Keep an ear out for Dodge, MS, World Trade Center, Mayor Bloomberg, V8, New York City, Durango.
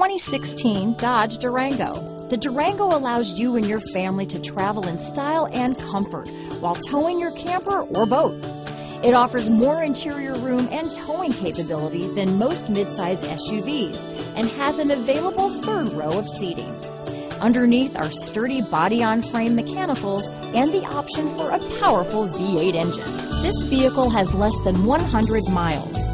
2016 Dodge Durango. The Durango allows you and your family to travel in style and comfort while towing your camper or boat. It offers more interior room and towing capability than most midsize SUVs and has an available third row of seating. Underneath are sturdy body-on-frame mechanicals and the option for a powerful V8 engine. This vehicle has less than 100 miles.